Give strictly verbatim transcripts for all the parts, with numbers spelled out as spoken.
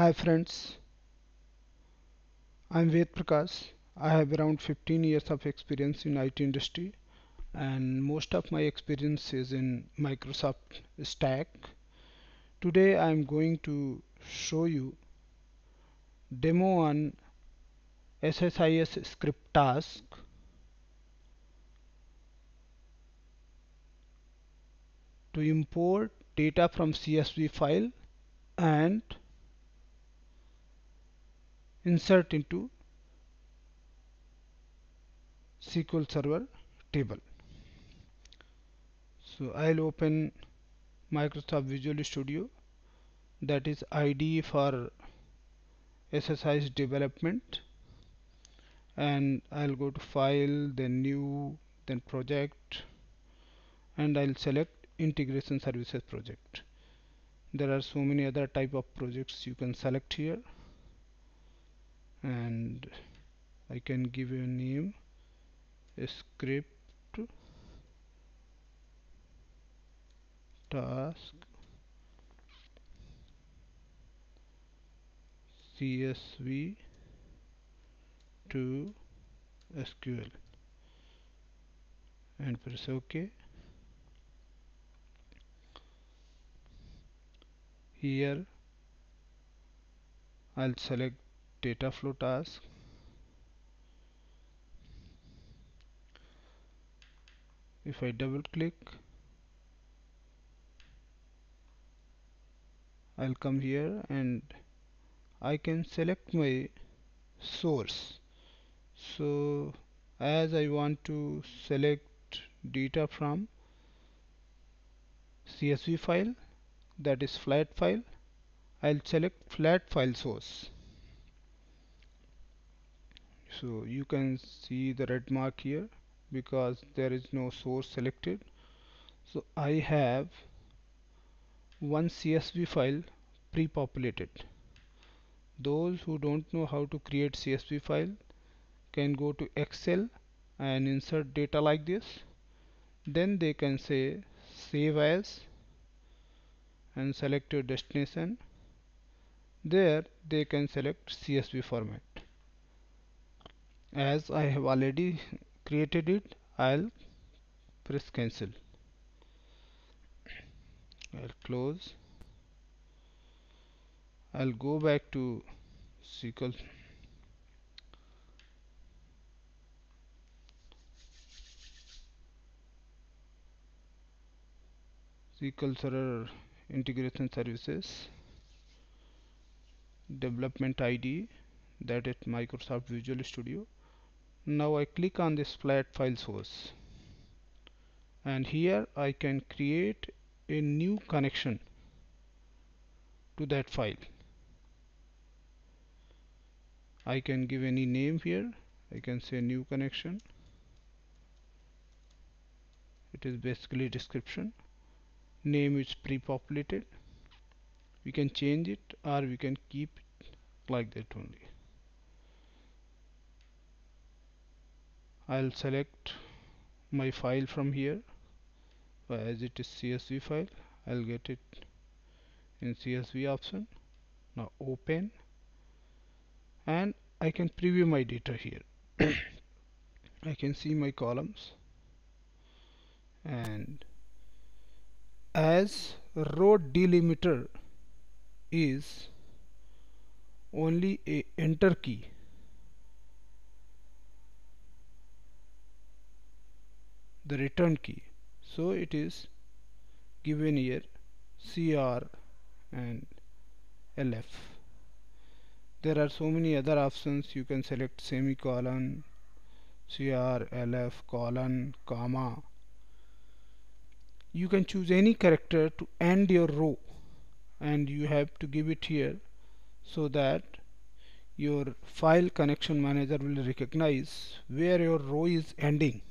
Hi friends, I am Ved Prakash. I have around fifteen years of experience in I T industry, and most of my experience is in Microsoft stack. Today I am going to show you demo on S S I S script task. To import data from C S V file and insert into S Q L Server table. So I'll open Microsoft Visual Studio, that is I D E for S S I S development, and I'll go to file, then new, then project, and I'll select Integration Services project. There are so many other type of projects you can select here, and I can give you a name, a script task C S V to S Q L, and press OK. Here I'll select data flow task, if I double click I'll come here and I can select my source. So as I want to select data from C S V file, that is flat file, I'll select flat file source. So you can see the red mark here because there is no source selected. So I have one C S V file pre-populated. Those who don't know how to create C S V file can go to Excel and insert data like this. Then they can say save as and select your destination. There they can select C S V format. As I have already created it, I'll press cancel. I'll close. I'll go back to S Q L. S Q L Server Integration Services development I D E, that is Microsoft Visual Studio. Now I click on this flat file source, and here I can create a new connection to that file. I can give any name here. I can say new connection. It is basically description. Name is pre-populated. We can change it or we can keep it like that only. I'll select my file from here. As it is C S V file, I'll get it in C S V option. Now open, and I can preview my data here. I can see my columns, and as row delimiter is only a enter key, the return key, so it is given here C R and L F. There are so many other options. You can select semicolon, C R, L F, colon, comma. You can choose any character to end your row, and you have to give it here so that your file connection manager will recognize where your row is ending.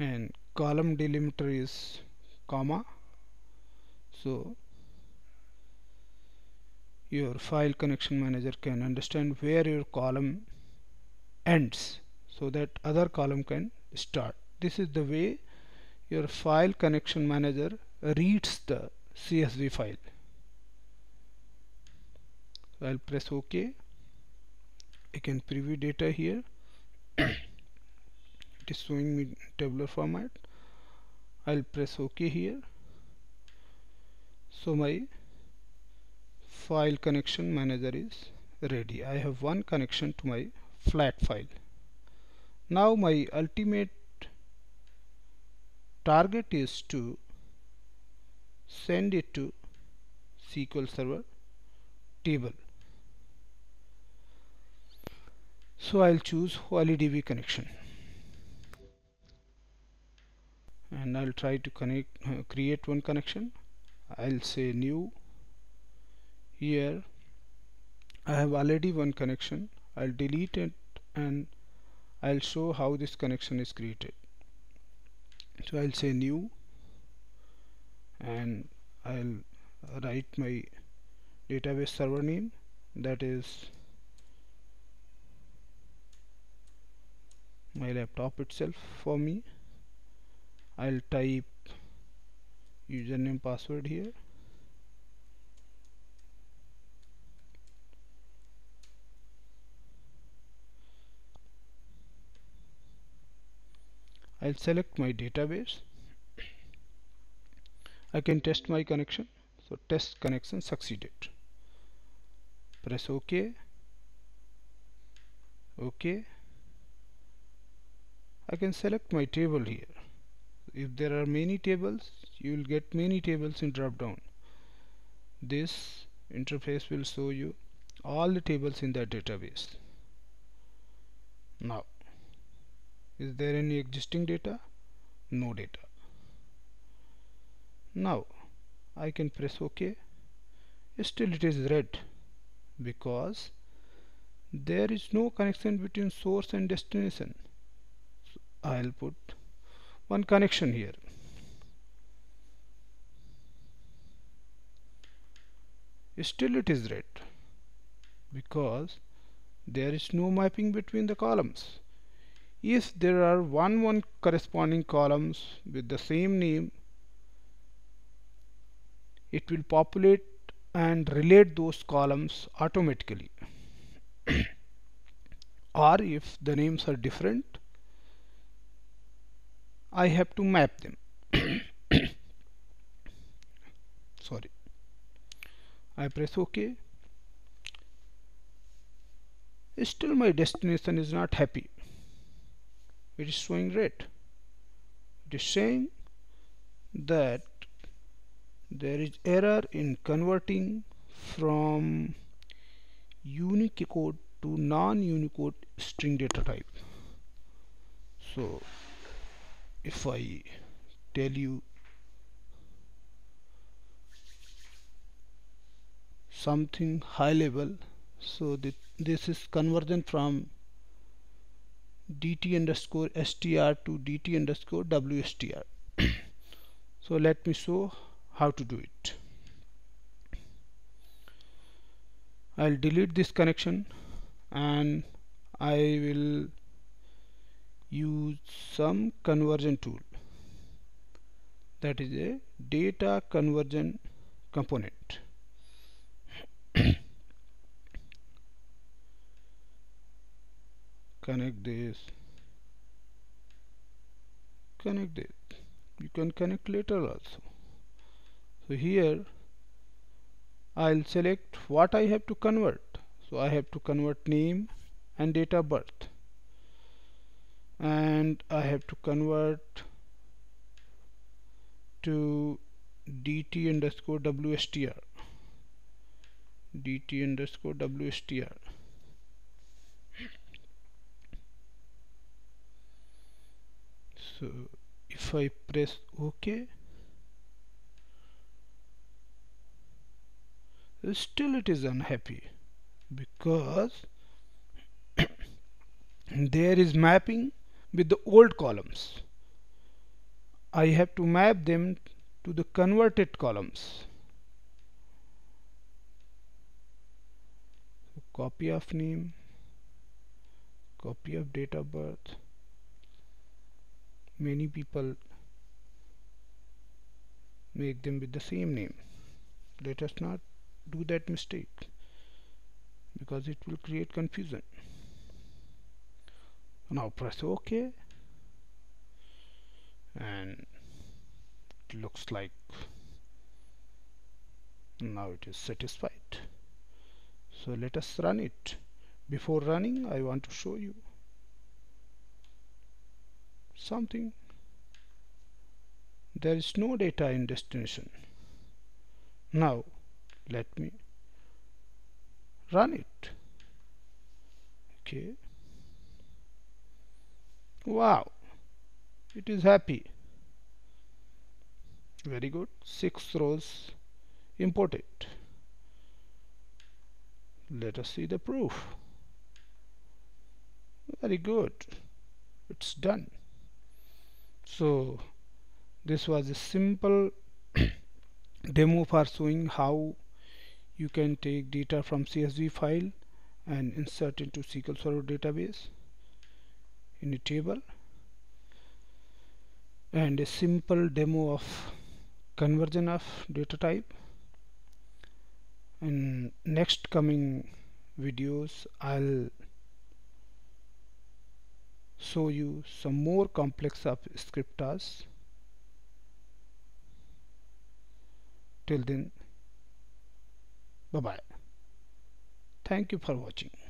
And column delimiter is comma, so your file connection manager can understand where your column ends, so that other column can start. This is the way your file connection manager reads the C S V file. So I'll press OK. I can preview data here. It is showing me tabular format. I'll press OK here. So my file connection manager is ready. I have one connection to my flat file. Now my ultimate target is to send it to S Q L Server table. So I'll choose O L E D B connection, and I'll try to connect uh, create one connection. I'll say new. Here I have already one connection. I'll delete it and I'll show how this connection is created. So I'll say new, and I'll write my database server name, that is my laptop itself for me. I'll type username password here. I'll select my database. I can test my connection. So test connection succeeded. Press OK. OK. I can select my table here. If there are many tables, you will get many tables in drop down. This interface will show you all the tables in that database. Now, is there any existing data? No data. Now I can press OK. Still it is red because there is no connection between source and destination. So I'll put one connection here. Still it is red because there is no mapping between the columns. If there are one one corresponding columns with the same name, it will populate and relate those columns automatically. Or if the names are different, I have to map them. Sorry. I press OK. Still my destination is not happy. It is showing red. It is saying that there is error in converting from Unicode to non-Unicode string data type. So if I tell you something high level, so th this is conversion from D T underscore S T R to D T underscore W S T R. So let me show how to do it. I'll delete this connection and I will use some conversion tool, that is a data conversion component. Connect this, connect this. You can connect later also. So here I'll select what I have to convert. So I have to convert name and date of birth, and I have to convert to D T underscore W S T R, D T underscore W S T R. So if I press OK, still it is unhappy because there is mapping with the old columns. I have to map them to the converted columns. So copy of name, copy of date of birth. Many people make them with the same name. Let us not do that mistake, because it will create confusion. Now press OK, and it looks like now it is satisfied. So let us run it. Before running, I want to show you something. There is no data in destination. Now let me run it. Okay. Wow, it is happy. Very good. Six rows imported. Let us see the proof. Very good. It's done. So this was a simple demo for showing how you can take data from C S V file and insert into S Q L Server database in a table, and a simple demo of conversion of data type. In next coming videos, I'll show you some more complex of script tasks. Till then, bye bye. Thank you for watching.